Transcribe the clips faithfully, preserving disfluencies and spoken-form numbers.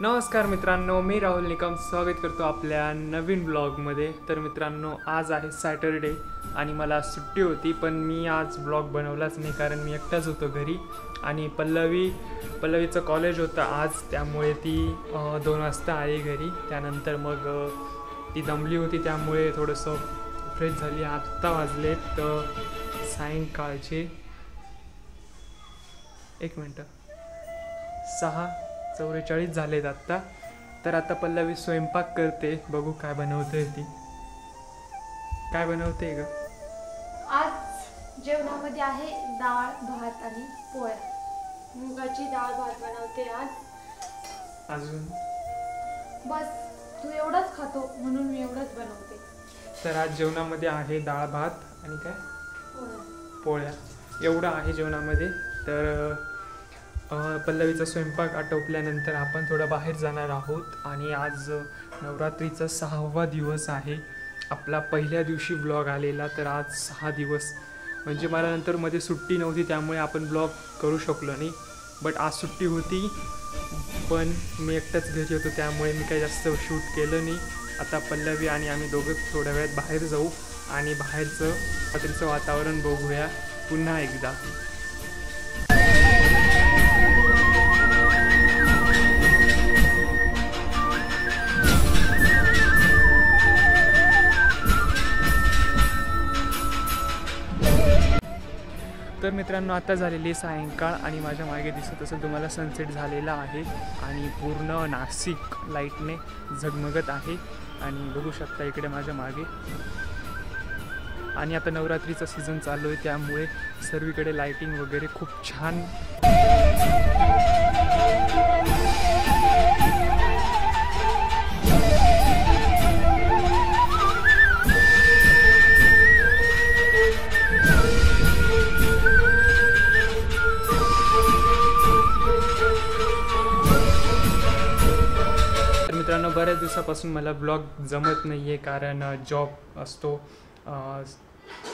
नमस्कार मित्रांनो, मी राहुल निकम स्वागत करतो आपल्या नवीन ब्लॉगमध्ये। तर मित्रांनो, आज आहे सॅटरडे आणि मला सुट्टी होती, पण मी आज ब्लॉग बनवलाच नाही कारण मी एकटाच होतो घरी आणि पल्लवी पल्लवीचं कॉलेज होतं आज, त्यामुळे ती दोन वाजता आली घरी। त्यानंतर मग ती दमली होती त्यामुळे थोडंसं फ्रेश झाली। आत्ता वाजले तर सायंकाळचे एक मिनटं सहा चौवेचाळीस झालेत आत्ता। तर आता पल्लवी स्वयंपाक करते, बघू काय बनवते ती, काय बनवते ग। आज जेवणामध्ये आहे डाळ भात आणि पोळ्या, मुगाची डाळ भात बनवते आज। अजून बस तू एवढंच खातो म्हणून मी एवढंच बनवते। तर आज जेवणामध्ये आहे डाळ भात आणि काय पोळ्या, एवढं आहे जेवणामध्ये। तर पल्लवीचा स्वयंपाक आटोपल्यानंतर आपण थोडा बाहेर जाणार आहोत आणि आज नवरात्रीचा सहावा दिवस आहे। आपला पहिल्या दिवशी ब्लॉग आलेला, तर आज सहा दिवस म्हणजे मला नंतर मध्ये सुट्टी नव्हती त्यामुळे आपण ब्लॉग करू शकलो नाही, बट आज सुट्टी होती पण मी एकटाच घरी होतो त्यामुळे मी काही जास्त शूट केलं नाही। आता पल्लवी आणि आम्ही दोघं थोड्या वेळात बाहेर जाऊ आणि बाहेरचं रात्रीचं वातावरण बघूया पुन्हा एकदा। तर मित्रांनो, आता झालेली सायंकाळ आणि माझ्या मागे दिसत असेल तुम्हाला सनसेट झालेला आहे आणि पूर्ण नासिक लाईटने झगमगत आहे आणि बघू शकता इकडे माझ्या मागे। आणि आता नवरात्रीचा सीझन चालू आहे त्यामुळे सर्वीकडे लाईटिंग वगैरे खूप छान। मित्रांनो, बऱ्याच दिवसापासून मला ब्लॉग जमत नाही आहे कारण जॉब असतो,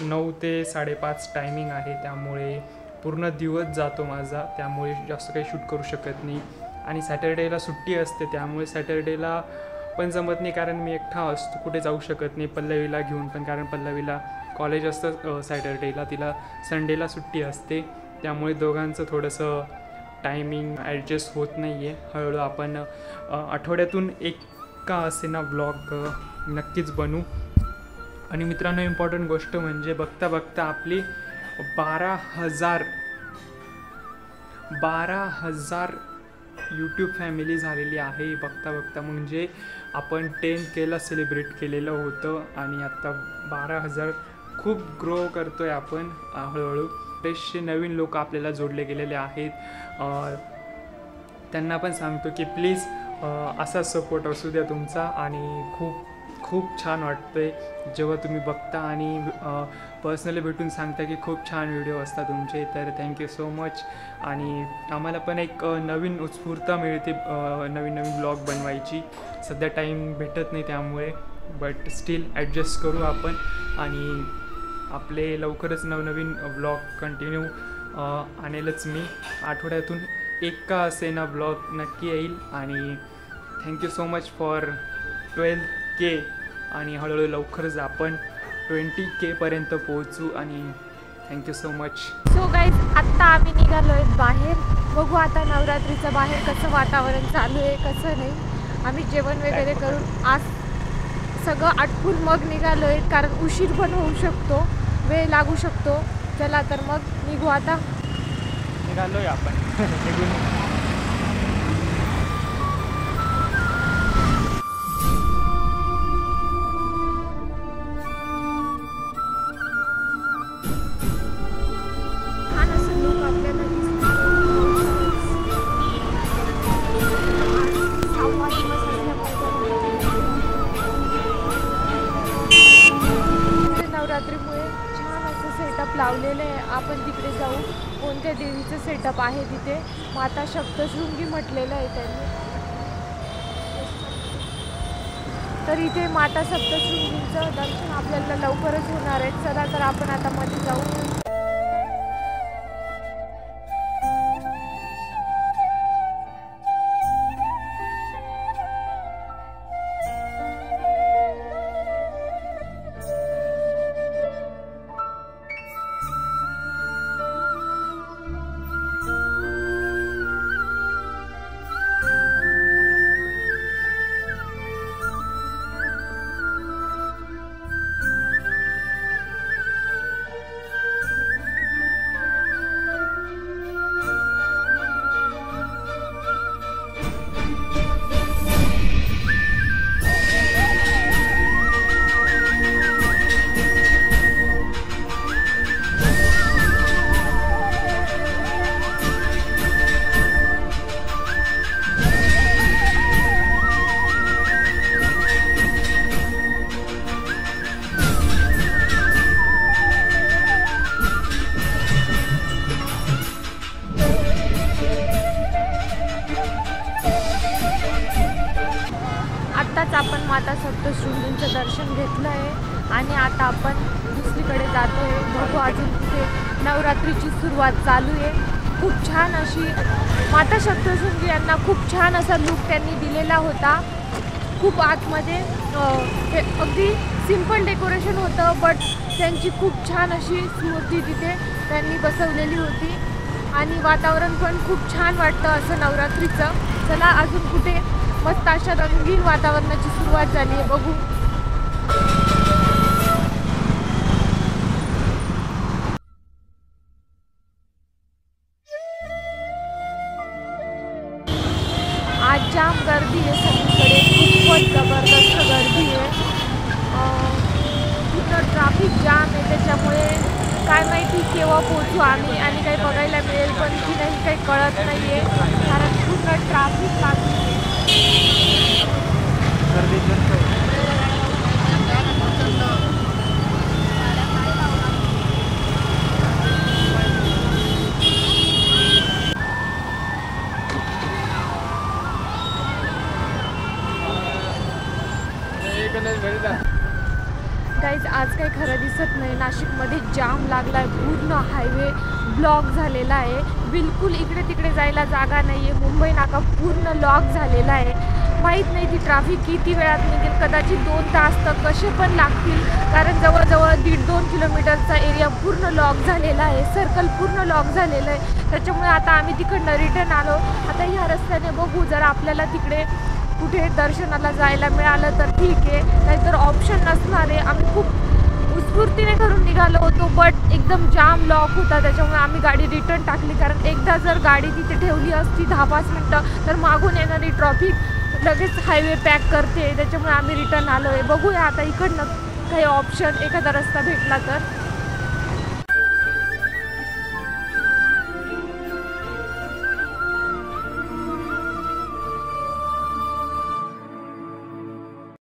नऊ ते साडेपाच टायमिंग आहे त्यामुळे पूर्ण दिवस जातो माझा, त्यामुळे जास्त काही शूट करू शकत नाही। आणि सॅटरडेला सुट्टी असते त्यामुळे सॅटरडेला पण जमत नाही कारण मी एकटा असतो, कुठे जाऊ शकत नाही पल्लवीला घेऊन पण, कारण पल्लवीला कॉलेज असतं सॅटरडेला, तिला संडेला सुट्टी असते त्यामुळे दोघांचं थोडंसं टायमिंग ॲडजस्ट होत नाही आहे। हळूहळू आपण आठवड्यातून एक का असे ना ब्लॉग नक्कीच बनू। आणि मित्रांनो, इम्पॉर्टंट गोष्ट म्हणजे बघता बघता आपली बारा हजार बारा हजार यूट्यूब फॅमिली झालेली आहे बघता बघता। म्हणजे आपण टेन केला सेलिब्रेट केलेलं होतं आणि आत्ता बारा हजार खूप ग्रो करतो आहे आपण हळूहळू। बरेचसे नवीन लोक आपल्याला जोडले गेलेले आहेत, त्यांना पण सांगतो की प्लीज असा सपोर्ट असू द्या तुमचा। आणि खूप खूप छान वाटतं आहे जेव्हा तुम्ही बघता आणि पर्सनली भेटून सांगता की खूप छान व्हिडिओ असतात तुमचे, तर थँक्यू सो मच। आणि आम्हाला पण एक नवीन उत्स्फूर्ता मिळते नवीन नवीन ब्लॉग बनवायची, सध्या टाईम भेटत नाही त्यामुळे, बट स्टील ॲडजस्ट करू आपण आणि आपले लवकरच नवनवीन ब्लॉग कंटिन्यू आणेलच मी। आठवड्यातून एक का असे ना ब्लॉग नक्की येईल। आणि thank you so much for twelfth K. आणि हळूहळू लवकरच आपण ट्वेंटी केपर्यंत पोहोचू आणि thank you so much. So guys, आत्ता आम्ही निघालो आहेत बाहेर, बघू आता नवरात्रीचं बाहेर कसं वातावरण चालू आहे कसं नाही। आम्ही जेवण वगैरे करून आज सगळं आटपून मग निघालो आहेत कारण उशीर पण होऊ शकतो, वेळ लागू शकतो। चला तर मग निघू, आता निघालो आहे आपण निघून। आपण तिकडे जाऊ, कोणत्या देवीचं सेटअप आहे तिथे, माता सप्तशृंगी म्हटलेलं आहे त्यांनी। तर इथे माता सप्तशृंगीचं दर्शन आपल्याला लवकरच होणार आहे। चला तर आपण आता मध्ये जाऊ। माता सप्तशृंगींचं दर्शन घेतलं आहे आणि आता आपण दुसरीकडे जातो आहे। बघू अजून तिथे नवरात्रीची सुरुवात चालू आहे। खूप छान अशी माता सप्तशृंगी यांना खूप छान असा लूक त्यांनी दिलेला होता। खूप आतमध्ये अगदी सिंपल डेकोरेशन होतं बट त्यांची खूप छान अशी मूर्ती तिथे त्यांनी बसवलेली होती आणि वातावरण पण खूप छान वाटतं असं नवरात्रीचं। चला अजून कुठे मस्त अशा रंगीन वातावरणाची सुरुवात झाली आहे बघू। आज जाम गर्दी आहे सगळीकडे, खूपच जबरदस्त गर्दी आहे। तिथं ट्रॅफिक जाम आहे त्याच्यामुळे काय माहिती केव्हा पोहोचू आम्ही आणि काही बघायला मिळेल पण की नाही काही कळत नाही आहे कारण पूर्ण ट्रॅफिक लागू आहे। गाइज आज काही खरं दिसत नाही, नाशिकमध्ये जाम लागला आहे, पूर्ण हायवे ब्लॉक झालेला आहे, बिलकुल इकडे तिकडे जायला जागा नाही आहे। मुंबई नाका पूर्ण लॉक झालेला आहे। माहीत नाही ती ट्रॅफिक किती वेळात निघेल, कदाचित दोन तास तर कसे पण लागतील कारण जवळजवळ दीड दोन किलोमीटरचा एरिया पूर्ण लॉक झालेला आहे, सर्कल पूर्ण लॉक झालेलं आहे। त्याच्यामुळे आता आम्ही तिकडनं रिटर्न आलो। आता ह्या रस्त्याने बघू जर आपल्याला तिकडे कुठे दर्शनाला जायला मिळालं तर ठीक आहे, नाहीतर ऑप्शन नसणार आहे। आम्ही खूप उत्स्फूर्तीने घरून निघालो होतो बट एकदम जाम लॉक होता त्याच्यामुळे आम्ही गाडी रिटर्न टाकली कारण एकदा जर गाडी तिथे ठेवली असती दहा पाच मिनटं तर मागून येणारी ट्रॅफिक लगेच हायवे पॅक करते, त्याच्यामुळे आम्ही रिटर्न आलो आहे। बघूया आता इकडनं काही ऑप्शन एखादा रस्ता भेटला तर।